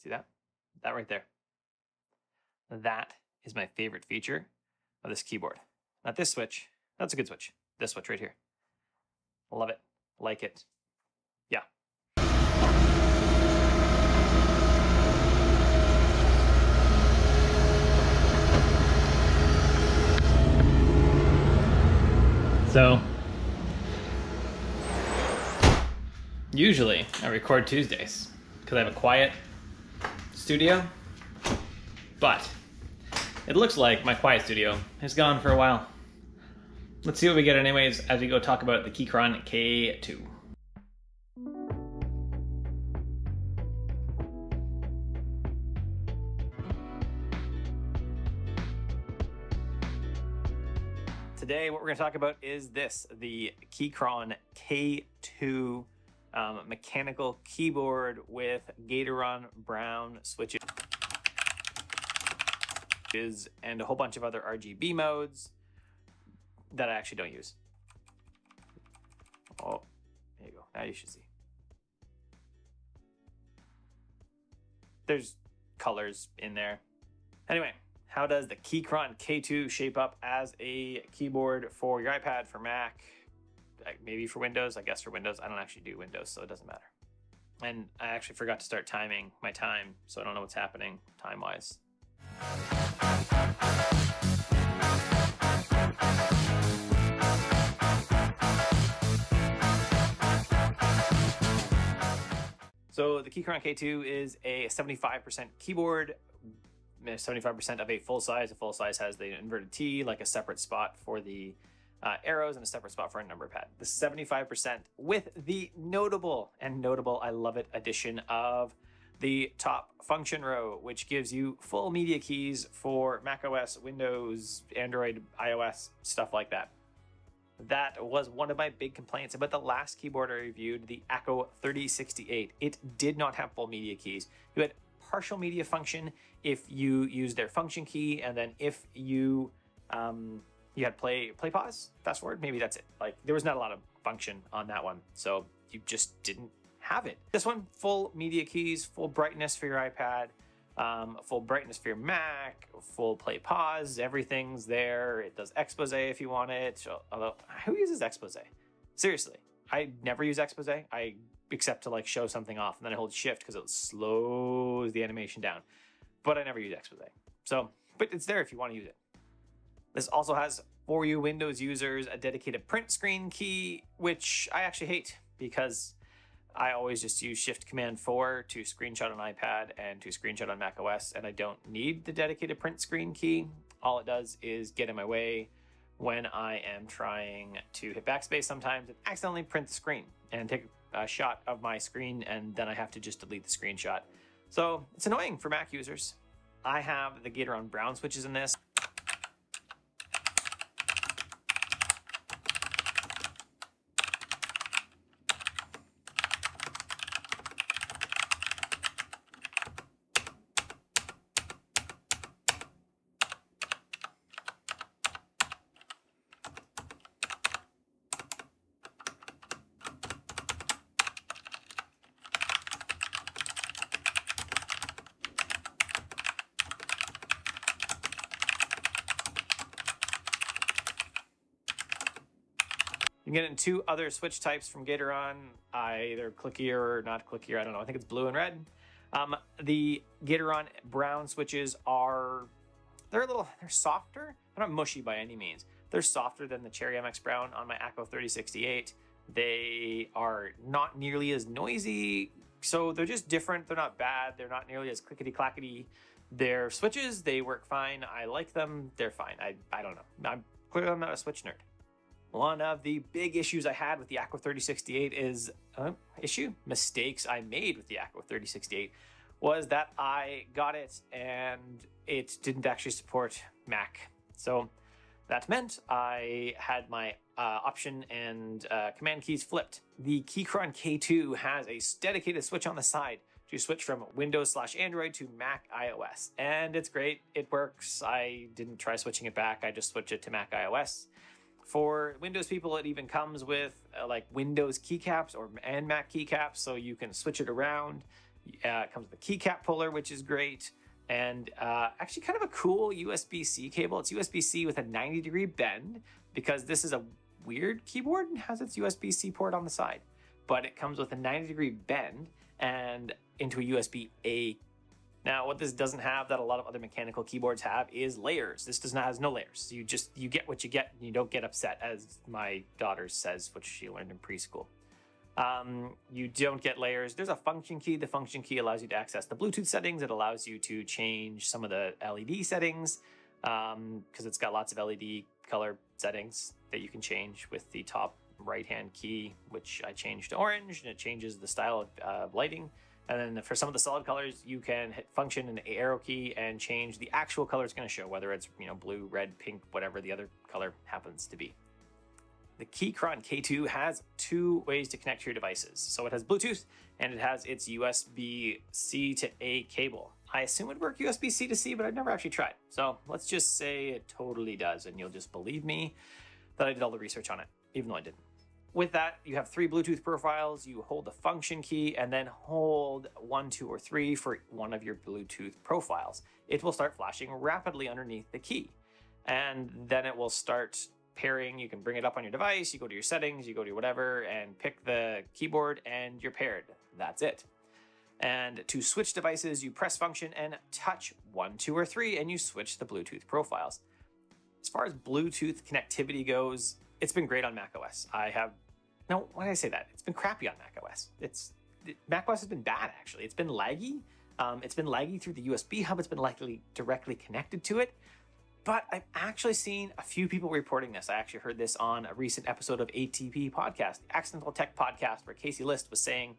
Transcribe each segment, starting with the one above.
See that? That right there. That is my favorite feature of this keyboard. Not this switch. That's a good switch. This switch right here. Love it. Like it. Yeah. So, usually I record Tuesdays because I have a quiet studio, but it looks like my quiet studio is gone for a while. Let's see what we get anyways as we go talk about the Keychron K2. Today, what we're going to talk about is this, the Keychron K2 mechanical keyboard with Gateron brown switches and a whole bunch of other RGB modes that I actually don't use. Oh, there you go. Now you should see. There's colors in there. Anyway. How does the Keychron K2 shape up as a keyboard for your iPad, for Mac, maybe for Windows? I guess for Windows. I don't actually do Windows, so it doesn't matter. And I actually forgot to start timing my time, so I don't know what's happening time-wise. So the Keychron K2 is a 75% keyboard. 75% of a full size. A full size has the inverted T, like a separate spot for the arrows and a separate spot for a number pad. The 75% with the notable, I love it, addition of the top function row, which gives you full media keys for macOS, Windows, Android, iOS, stuff like that. That was one of my big complaints about the last keyboard I reviewed, the Akko 3068. It did not have full media keys. You had partial media function if you use their function key, and then if you you had play pause, fast forward, maybe that's it. Like, there was not a lot of function on that one, so you just didn't have it. This one, full media keys, full brightness for your iPad, full brightness for your Mac, full play pause, everything's there. It does expose if you want it. Although, who uses expose? Seriously, I never use expose. Except to like show something off, and then I hold shift because it slows the animation down. But I never use expose. So, but it's there if you want to use it. This also has, for you Windows users, a dedicated print screen key, which I actually hate because I always just use shift command 4 to screenshot on iPad and to screenshot on macOS, and I don't need the dedicated print screen key. All it does is get in my way when I am trying to hit backspace sometimes and accidentally print the screen and take a shot of my screen, and then I have to just delete the screenshot. So it's annoying for Mac users. I have the Gateron brown switches in this. You can get it in two other switch types from Gateron, either clicky or not clicky, I don't know. I think it's blue and red. The Gateron brown switches are, they're softer. They're not mushy by any means. They're softer than the Cherry MX brown on my Akko 3068. They are not nearly as noisy. So they're just different. They're not bad. They're not nearly as clickety-clackety. They're switches. They work fine. I like them. They're fine. I don't know. I'm clearly not a switch nerd. One of the big issues I had with the Akko 3068 is mistakes I made with the Akko 3068 was that I got it and it didn't actually support Mac. So that meant I had my option and command keys flipped. The Keychron K2 has a dedicated switch on the side to switch from Windows/Android to Mac iOS. And it's great. It works. I didn't try switching it back. I just switched it to Mac iOS. For Windows people, it even comes with like Windows keycaps and Mac keycaps, so you can switch it around. It comes with a keycap puller, which is great. And actually kind of a cool USB-C cable. It's USB-C with a 90-degree bend because this is a weird keyboard and has its USB-C port on the side. But it comes with a 90-degree bend and into a USB-A. Now, what this doesn't have that a lot of other mechanical keyboards have is layers. This has no layers. You get what you get and you don't get upset, as my daughter says, which she learned in preschool. You don't get layers. There's a function key. The function key allows you to access the Bluetooth settings. It allows you to change some of the LED settings because it's got lots of LED color settings that you can change with the top right-hand key, which I changed to orange, and it changes the style of lighting. And then for some of the solid colors, you can hit function and the arrow key and change the actual color it's going to show, whether it's blue, red, pink, whatever the other color happens to be. The Keychron K2 has two ways to connect to your devices. So it has Bluetooth and it has its USB-C to A cable. I assume it'd work USB-C to C, but I've never actually tried. So let's just say it totally does, and you'll just believe me that I did all the research on it, even though I didn't. With that, you have three Bluetooth profiles. You hold the function key and then hold 1, 2, or 3 for one of your Bluetooth profiles. It will start flashing rapidly underneath the key, and then it will start pairing. You can bring it up on your device, you go to your settings, you go to whatever, and pick the keyboard, and you're paired. That's it. And to switch devices, you press function and touch 1, 2, or 3, and you switch the Bluetooth profiles. As far as Bluetooth connectivity goes, it's been great on macOS. It's been crappy on macOS. macOS has been bad, actually. It's been laggy. It's been laggy through the USB hub. It's been likely directly connected to it. But I've actually seen a few people reporting this. I actually heard this on a recent episode of ATP Podcast, the Accidental Tech Podcast, where Casey Liss was saying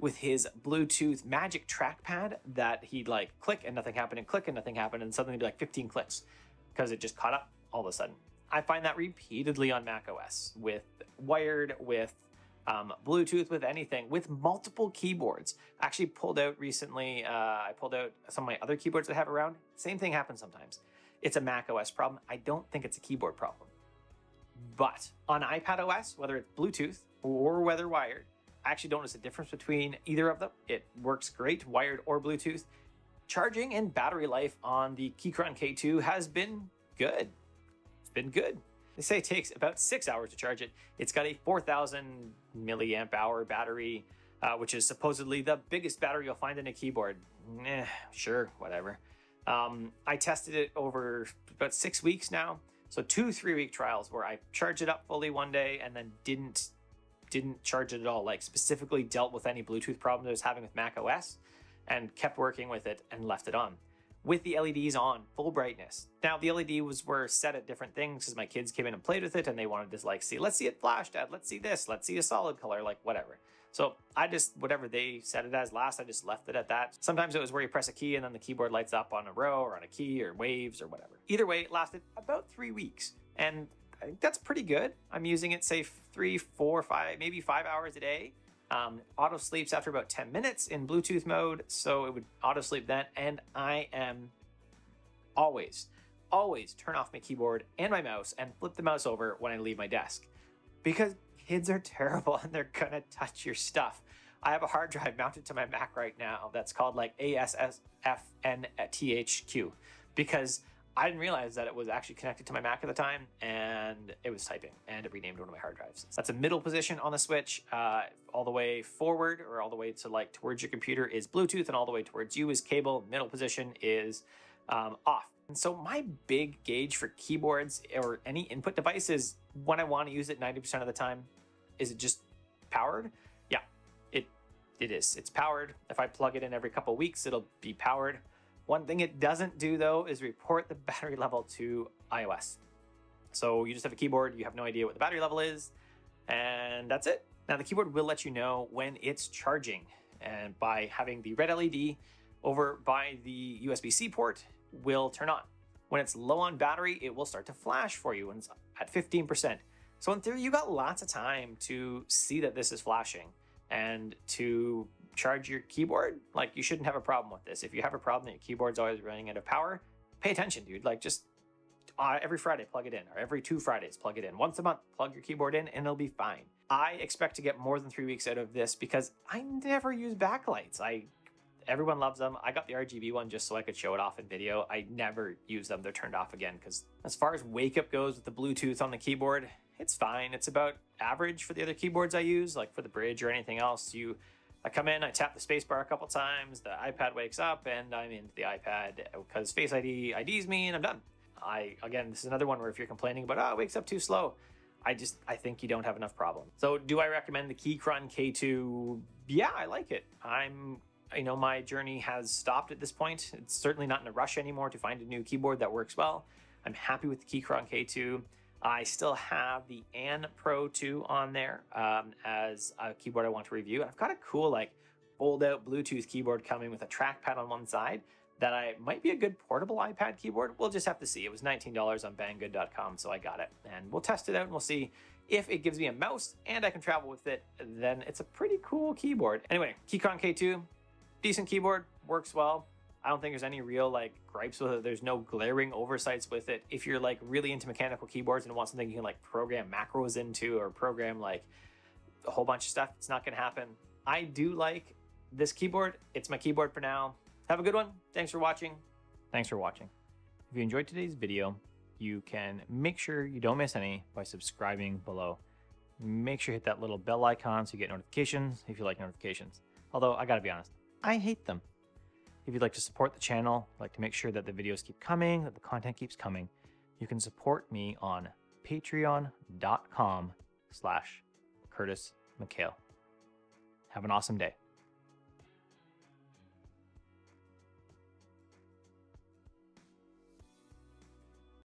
with his Bluetooth magic trackpad that he'd like click and nothing happened and click and nothing happened, and suddenly it'd be like 15 clicks because it just caught up all of a sudden. I find that repeatedly on macOS with wired, with Bluetooth, with anything, with multiple keyboards. I actually pulled out recently, I pulled out some of my other keyboards that I have around. Same thing happens sometimes. It's a macOS problem. I don't think it's a keyboard problem. But on iPadOS, whether it's Bluetooth or whether wired, I actually don't notice a difference between either of them. It works great, wired or Bluetooth. Charging and battery life on the Keychron K2 has been good. It's been good. They say it takes about 6 hours to charge it. It's got a 4,000 milliamp hour battery, which is supposedly the biggest battery you'll find in a keyboard. Sure, whatever. I tested it over about 6 weeks now. So 2 3-week trials where I charged it up fully one day and then didn't charge it at all, like specifically dealt with any Bluetooth problems I was having with macOS and kept working with it and left it on. With the LEDs on, full brightness. Now the LEDs were set at different things because my kids came in and played with it and they wanted to like see, let's see it flash, Dad, let's see this, let's see a solid color, like whatever. So I just, whatever they set it as last, I just left it at that. Sometimes it was where you press a key and then the keyboard lights up on a row or on a key or waves or whatever. Either way, it lasted about 3 weeks and I think that's pretty good. I'm using it, say 3, 4, 5, maybe 5 hours a day. Auto sleeps after about 10 minutes in Bluetooth mode, so it would auto sleep then. And I am always turn off my keyboard and my mouse and flip the mouse over when I leave my desk, because kids are terrible and they're gonna touch your stuff. I have a hard drive mounted to my Mac right now that's called like ASSFNTHQ because I didn't realize that it was actually connected to my Mac at the time, and it was typing, and it renamed one of my hard drives. That's a middle position on the switch. All the way forward, or all the way to like towards your computer, is Bluetooth, and all the way towards you is cable. Middle position is off. And so my big gauge for keyboards or any input device is when I want to use it 90% of the time. Is it just powered? Yeah, it is. It's powered. If I plug it in every couple weeks, it'll be powered. One thing it doesn't do though is report the battery level to iOS. So you just have a keyboard, you have no idea what the battery level is, and that's it. Now the keyboard will let you know when it's charging, and by having the red LED over by the USB-C port will turn on. When it's low on battery, it will start to flash for you when it's at 15%. So in theory, you got lots of time to see that this is flashing and to charge your keyboard. Like, you shouldn't have a problem with this. If you have a problem that your keyboard's always running out of power, pay attention, dude. Like, just every Friday plug it in, or every 2 Fridays plug it in. Once a month plug your keyboard in and it'll be fine. I expect to get more than 3 weeks out of this because I never use backlights. I Everyone loves them. I got the RGB one just so I could show it off in video. I never use them. They're turned off again because as far as wake up goes with the Bluetooth on the keyboard, it's fine. It's about average for the other keyboards I use, like for the Bridge or anything else. I come in, I tap the spacebar a couple times, the iPad wakes up and I'm into the iPad because Face ID IDs me and I'm done. Again, this is another one where if you're complaining about, oh, it wakes up too slow, I think you don't have enough problem. So do I recommend the Keychron K2? Yeah, I like it. My journey has stopped at this point. It's certainly not in a rush anymore to find a new keyboard that works well. I'm happy with the Keychron K2. I still have the Anne Pro 2 on there as a keyboard I want to review. And I've got a cool like fold out Bluetooth keyboard coming with a trackpad on one side that might be a good portable iPad keyboard. We'll just have to see. It was $19 on banggood.com, so I got it. And we'll test it out and we'll see if it gives me a mouse and I can travel with it, then it's a pretty cool keyboard. Anyway, Keychron K2, decent keyboard, works well. I don't think there's any real like gripes with it. There's no glaring oversights with it. If you're like really into mechanical keyboards and want something you can like program macros into or program like a whole bunch of stuff, it's not gonna happen. I do like this keyboard. It's my keyboard for now. Have a good one. Thanks for watching. If you enjoyed today's video, you can make sure you don't miss any by subscribing below. Make sure you hit that little bell icon so you get notifications if you like notifications. Although I gotta be honest, I hate them. If you'd like to support the channel, like to make sure that the videos keep coming, that the content keeps coming, you can support me on patreon.com/Curtis McHale. Have an awesome day.